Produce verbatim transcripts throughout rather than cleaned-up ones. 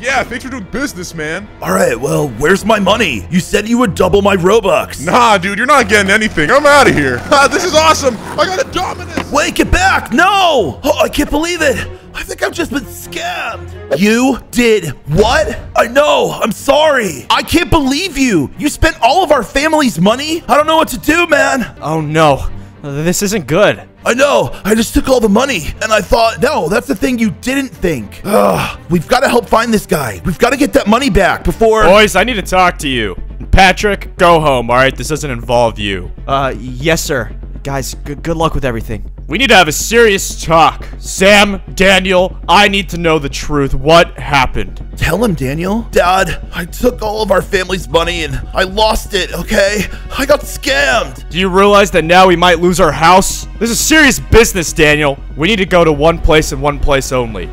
Yeah, thanks for doing business, man. All right, well, where's my money? You said you would double my Robux. Nah, dude, you're not getting anything. I'm out of here. This is awesome. I got a Dominus. Wait, get back. No. Oh, I can't believe it. I think I've just been scammed. You did what? I know. I'm sorry. I can't believe you. You spent all of our family's money. I don't know what to do, man. Oh, no. This isn't good. I know. I just took all the money, and I thought, no, that's the thing you didn't think. Ugh, we've got to help find this guy. We've got to get that money back before... Boys, I need to talk to you. Patrick, go home, all right? This doesn't involve you. Uh, yes, sir. Guys, good luck with everything. We need to have a serious talk. Sam, Daniel, I need to know the truth. What happened? Tell him, Daniel. Dad, I took all of our family's money and I lost it, okay? I got scammed. Do you realize that now we might lose our house? This is serious business, Daniel. We need to go to one place and one place only.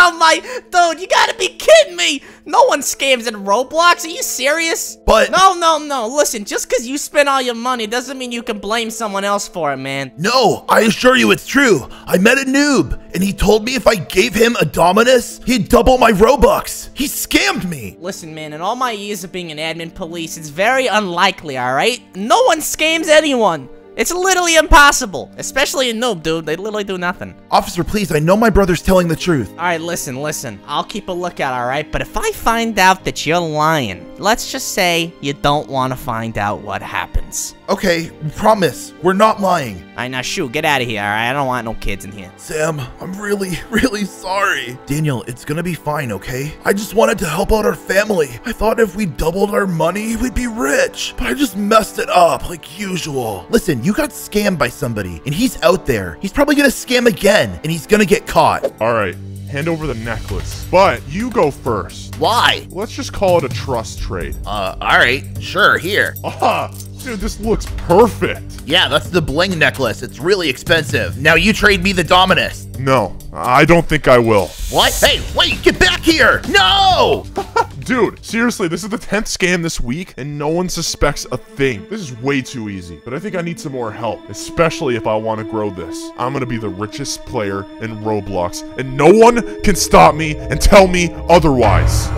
Oh my, dude, you gotta be kidding me. No one scams in Roblox. Are you serious? But no, no, no. Listen, just because you spent all your money doesn't mean you can blame someone else for it, man. No, I assure you it's true. I met a noob, and he told me if I gave him a Dominus, he'd double my Robux. He scammed me. Listen, man, in all my years of being an admin police, it's very unlikely, all right? No one scams anyone. It's literally impossible, especially a noob, dude. They literally do nothing. Officer, please, I know my brother's telling the truth. All right, listen, listen. I'll keep a lookout, all right? But if I find out that you're lying, let's just say you don't want to find out what happens. Okay, promise. We're not lying. All right, now, shoot, get out of here, all right? I don't want no kids in here. Sam, I'm really, really sorry. Daniel, it's going to be fine, okay? I just wanted to help out our family. I thought if we doubled our money, we'd be rich. But I just messed it up like usual. Listen, you You got scammed by somebody, and he's out there. He's probably gonna scam again, and he's gonna get caught. All right, hand over the necklace. But you go first. Why? Let's just call it a trust trade. Uh, all right, sure, here. Ah, dude, this looks perfect. Yeah, that's the bling necklace. It's really expensive. Now you trade me the Dominus. No, I don't think I will. What? Hey, wait, get back here. No! Dude, seriously, this is the tenth scam this week, and no one suspects a thing. This is way too easy, but I think I need some more help, especially if I want to grow this. I'm going to be the richest player in Roblox, and no one can stop me and tell me otherwise.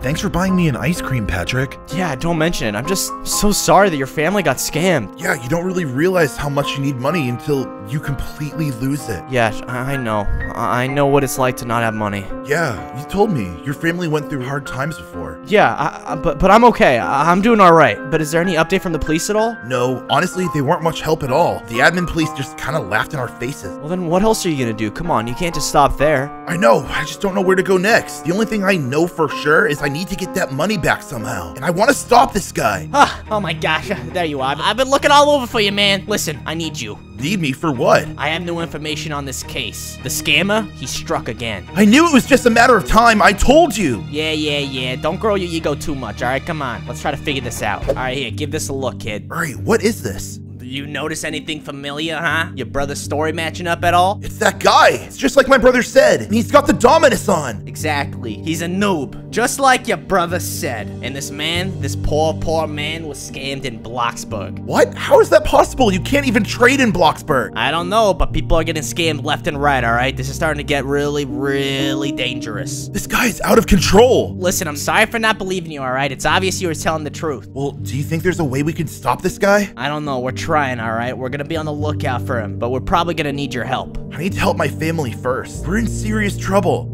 Thanks for buying me an ice cream, Patrick. Yeah, don't mention it. I'm just so sorry that your family got scammed. Yeah, you don't really realize how much you need money until you completely lose it. Yeah, I know. I know what it's like to not have money. Yeah, you told me. Your family went through hard times before. Yeah, I, I, but, but I'm okay. I, I'm doing all right. But is there any update from the police at all? No, honestly, they weren't much help at all. The admin police just kind of laughed in our faces. Well, then what else are you going to do? Come on, you can't just stop there. I know. I just don't know where to go next. The only thing I know for sure is I I need to get that money back somehow, and I want to stop this guy. Oh, oh my gosh, there you are. I've been looking all over for you, man. Listen, I need you. Need me for what? I have new information on this case. The scammer, he struck again. I knew it was just a matter of time. I told you. Yeah, yeah, yeah. Don't grow your ego too much, all right? Come on. Let's try to figure this out. All right, here, give this a look, kid. All right, what is this? You notice anything familiar, huh? Your brother's story matching up at all? It's that guy. It's just like my brother said. And he's got the Dominus on. Exactly. He's a noob. Just like your brother said. And this man, this poor, poor man was scammed in Bloxburg. What? How is that possible? You can't even trade in Bloxburg. I don't know, but people are getting scammed left and right, all right? This is starting to get really, really dangerous. This guy's out of control. Listen, I'm sorry for not believing you, all right? It's obvious you were telling the truth. Well, do you think there's a way we can stop this guy? I don't know. We're trying. All right, we're gonna be on the lookout for him, but we're probably gonna need your help. I need to help my family first. We're in serious trouble.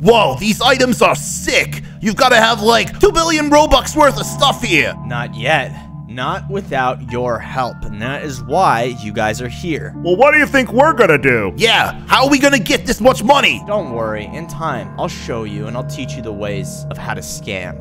Whoa, these items are sick. You've got to have like two billion Robux worth of stuff here. Not yet. Not without your help, and that is why you guys are here. Well, what do you think we're gonna do? Yeah, how are we gonna get this much money? Don't worry, in time, I'll show you and I'll teach you the ways of how to scam.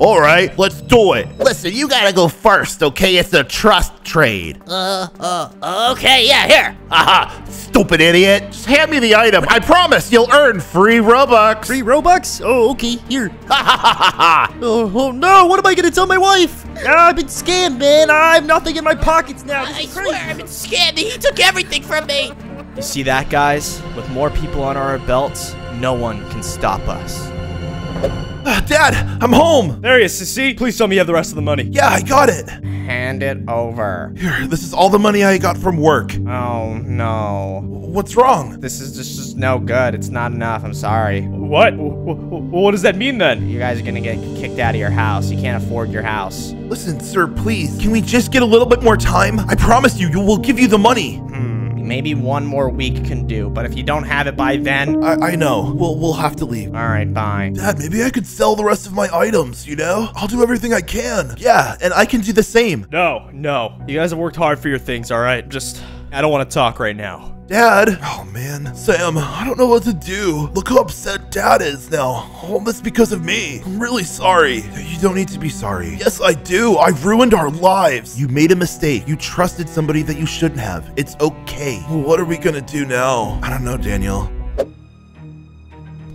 All right, let's do it. Listen, you gotta go first, okay? It's a trust trade. Uh, uh, okay, yeah, here. Aha, stupid idiot. Just hand me the item. I promise you'll earn free Robux. Free Robux? Oh, okay, here. Ha ha ha ha. Oh no, what am I gonna tell my wife? I've been scammed, man. I have nothing in my pockets now. I swear I've been scammed. He took everything from me. You see that, guys? With more people on our belts, no one can stop us. Uh, Dad, I'm home. There he is, Sissy. Please tell me you have the rest of the money. Yeah, I got it. Hand it over. Here, this is all the money I got from work. Oh, no. What's wrong? This is just, just no good. It's not enough. I'm sorry. What? What does that mean, then? You guys are going to get kicked out of your house. You can't afford your house. Listen, sir, please. Can we just get a little bit more time? I promise you, we'll give you the money. Hmm. Maybe one more week can do, but if you don't have it by then... I, I know. We'll, we'll have to leave. All right, bye. Dad, maybe I could sell the rest of my items, you know? I'll do everything I can. Yeah, and I can do the same. No, no. You guys have worked hard for your things, all right? Just... I don't want to talk right now. Dad? Oh, man. Sam, I don't know what to do. Look how upset Dad is now. All this because of me. I'm really sorry. You don't need to be sorry. Yes, I do. I ruined our lives. You made a mistake. You trusted somebody that you shouldn't have. It's okay. What are we gonna do now? I don't know, Daniel.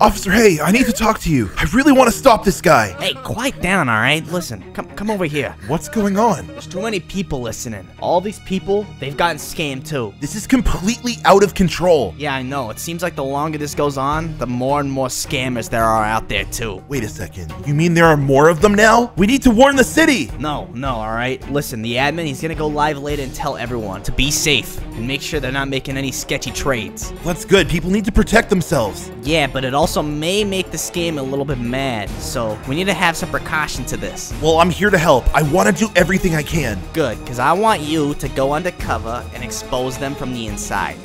Officer, hey, I need to talk to you. I really want to stop this guy. Hey, quiet down, all right? Listen, come come over here. What's going on? There's too many people listening. All these people, they've gotten scammed too. This is completely out of control. Yeah, I know. It seems like the longer this goes on, the more and more scammers there are out there too. Wait a second. You mean there are more of them now? We need to warn the city. No, no, all right? Listen, the admin, he's going to go live later and tell everyone to be safe and make sure they're not making any sketchy trades. That's good. People need to protect themselves. Yeah, but it also... Also may make this game a little bit mad, so we need to have some precaution to this. Well, I'm here to help. I want to do everything I can. Good, because I want you to go undercover and expose them from the inside.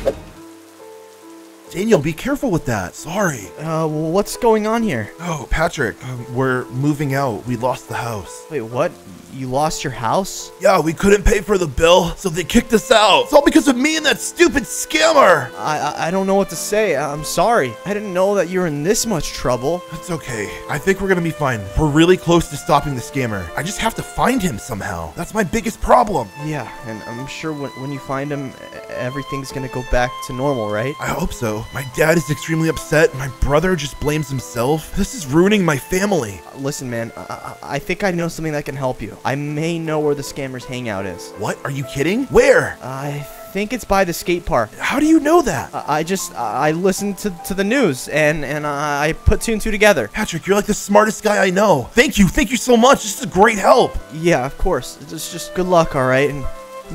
Daniel, be careful with that. Sorry. Uh, what's going on here? Oh, Patrick, um, we're moving out. We lost the house. Wait, what? You lost your house? Yeah, we couldn't pay for the bill, so they kicked us out. It's all because of me and that stupid scammer. I I, I don't know what to say. I'm sorry. I didn't know that you were in this much trouble. That's okay. I think we're gonna be fine. We're really close to stopping the scammer. I just have to find him somehow. That's my biggest problem. Yeah, and I'm sure when, when you find him, everything's gonna go back to normal, right? I hope so. My dad is extremely upset. My brother just blames himself. This is ruining my family. Uh, listen, man, I, I think I know something that can help you. I may know where the scammer's hangout is. What? Are you kidding? Where? I... I think it's by the skate park. How do you know that? I, I just, I listened to, to the news and, and I put two and two together. Patrick, you're like the smartest guy I know. Thank you. Thank you so much. This is great help. Yeah, of course. It's just good luck, all right? And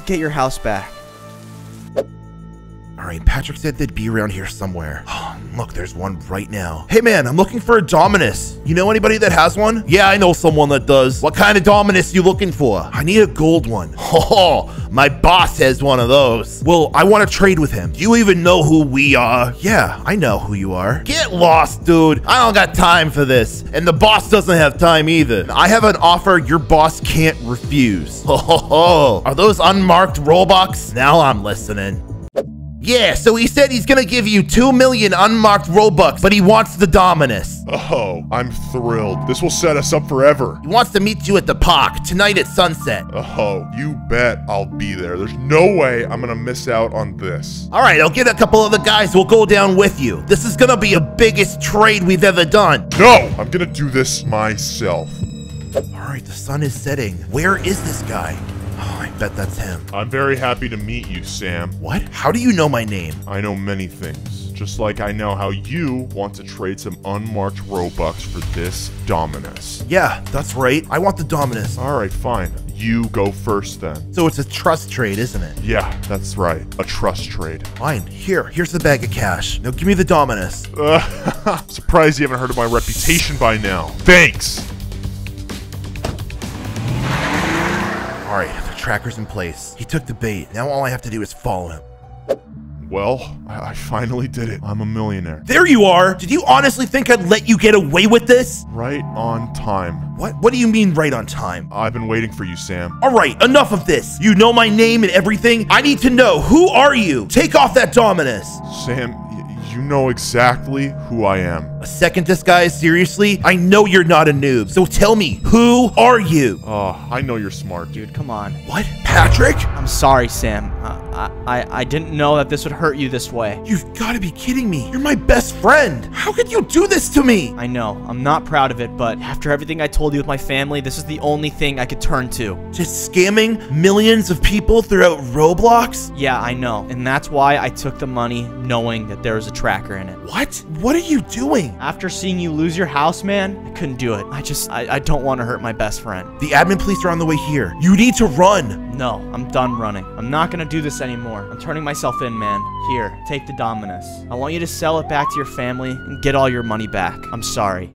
get your house back. All right, Patrick said they'd be around here somewhere. Oh, look, there's one right now. Hey, man, I'm looking for a Dominus. You know anybody that has one? Yeah, I know someone that does. What kind of Dominus you looking for? I need a gold one. Oh, my boss has one of those. Well, I want to trade with him. Do you even know who we are? Yeah, I know who you are. Get lost, dude. I don't got time for this. And the boss doesn't have time either. I have an offer your boss can't refuse. Oh, are those unmarked Robux? Now I'm listening. Yeah, so he said he's gonna give you two million unmarked Robux, but he wants the Dominus. Oh, I'm thrilled. This will set us up forever. He wants to meet you at the park tonight at sunset. Oh, you bet I'll be there. There's no way I'm gonna miss out on this. All right, I'll get a couple of the guys. We'll go down with you. This is gonna be the biggest trade we've ever done. No, I'm gonna do this myself. All right, the sun is setting. Where is this guy? Oh, I bet that's him. I'm very happy to meet you, Sam. What? How do you know my name? I know many things. Just like I know how you want to trade some unmarked Robux for this Dominus. Yeah, that's right. I want the Dominus. All right, fine. You go first then. So it's a trust trade, isn't it? Yeah, that's right. A trust trade. Fine. Here, here's the bag of cash. Now give me the Dominus. Uh, surprised you haven't heard of my reputation by now. Thanks. All right. Tracker's in place. He took the bait. Now all I have to do is follow him. Well, I finally did it. I'm a millionaire. There you are. Did you honestly think I'd let you get away with this? Right on time. What? What do you mean right on time? I've been waiting for you, Sam. All right, enough of this. You know my name and everything. I need to know. Who are you? Take off that Dominus. Sam, you know exactly who I am. A second disguise? Seriously? I know you're not a noob, so tell me, who are you? Oh, uh, I know you're smart. Dude, come on. What? Patrick? I'm sorry, Sam. Uh, I, I I didn't know that this would hurt you this way. You've got to be kidding me. You're my best friend. How could you do this to me? I know, I'm not proud of it, but after everything I told you with my family, this is the only thing I could turn to. Just scamming millions of people throughout Roblox? Yeah, I know, and that's why I took the money knowing that there was a tracker in it. What? What are you doing? After seeing you lose your house, man, I couldn't do it. I just, I, I don't want to hurt my best friend. The admin police are on the way here. You need to run. No, I'm done running. I'm not going to do this anymore. I'm turning myself in, man. Here, take the Dominus. I want you to sell it back to your family and get all your money back. I'm sorry.